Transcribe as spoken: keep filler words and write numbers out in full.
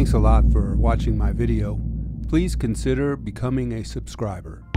Thanks a lot for watching my video. Please consider becoming a subscriber.